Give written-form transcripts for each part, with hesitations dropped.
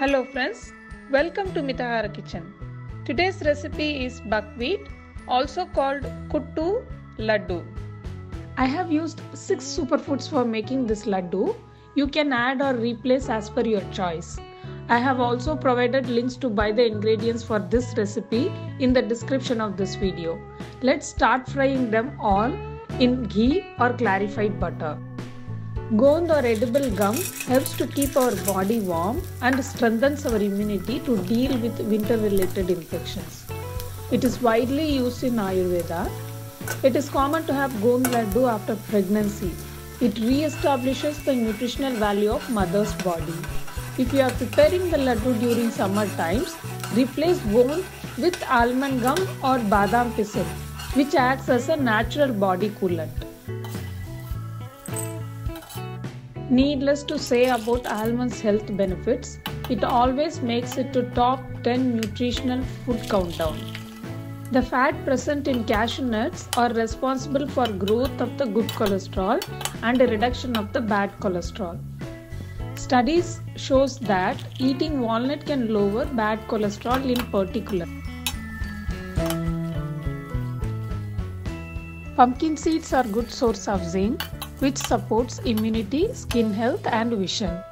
Hello friends, welcome to Mitahara Kitchen. Today's recipe is buckwheat, also called kuttu laddu. I have used 6 superfoods for making this laddu. You can add or replace as per your choice. I have also provided links to buy the ingredients for this recipe in the description of this video. Let's start frying them all in ghee or clarified butter. Gond or edible gum helps to keep our body warm and strengthens our immunity to deal with winter-related infections. It is widely used in Ayurveda. It is common to have Gond laddu after pregnancy. It re-establishes the nutritional value of mother's body. If you are preparing the laddu during summer times, replace Gond with almond gum or Badam Pisin, which acts as a natural body coolant. Needless to say about almonds' health benefits, it always makes it to top 10 nutritional food countdown. The fat present in cashew nuts are responsible for growth of the good cholesterol and a reduction of the bad cholesterol. Studies shows that eating walnut can lower bad cholesterol in particular. Pumpkin seeds are good source of zinc, which supports immunity, skin health and vision.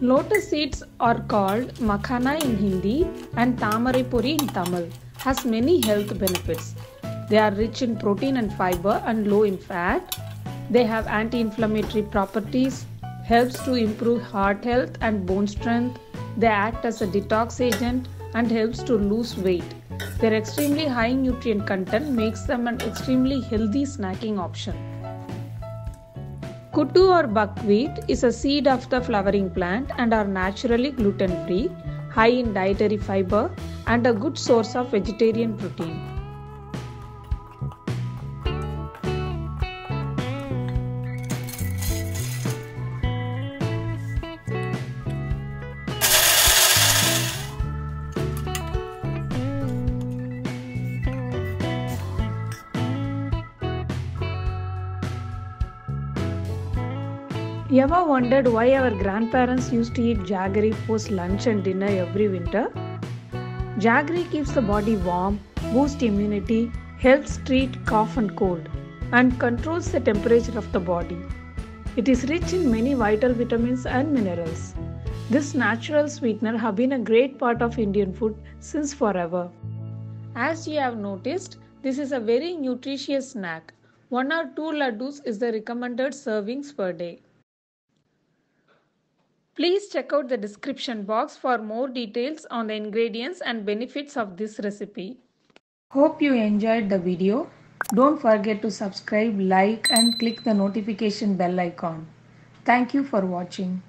Lotus seeds are called makhana in Hindi and tamariyapuri in Tamil. Has many health benefits. They are rich in protein and fiber and low in fat. They have anti-inflammatory properties, helps to improve heart health and bone strength. They act as a detox agent and helps to lose weight. Their extremely high nutrient content makes them an extremely healthy snacking option. Kuttu or buckwheat is a seed of the flowering plant and are naturally gluten-free, high in dietary fiber and a good source of vegetarian protein. You ever wondered why our grandparents used to eat jaggery post lunch and dinner every winter? Jaggery keeps the body warm, boosts immunity, helps treat cough and cold, and controls the temperature of the body. It is rich in many vital vitamins and minerals. This natural sweetener has been a great part of Indian food since forever. As you have noticed, this is a very nutritious snack. 1 or 2 laddus is the recommended servings per day. Please check out the description box for more details on the ingredients and benefits of this recipe. Hope you enjoyed the video. Don't forget to subscribe, like, and click the notification bell icon. Thank you for watching.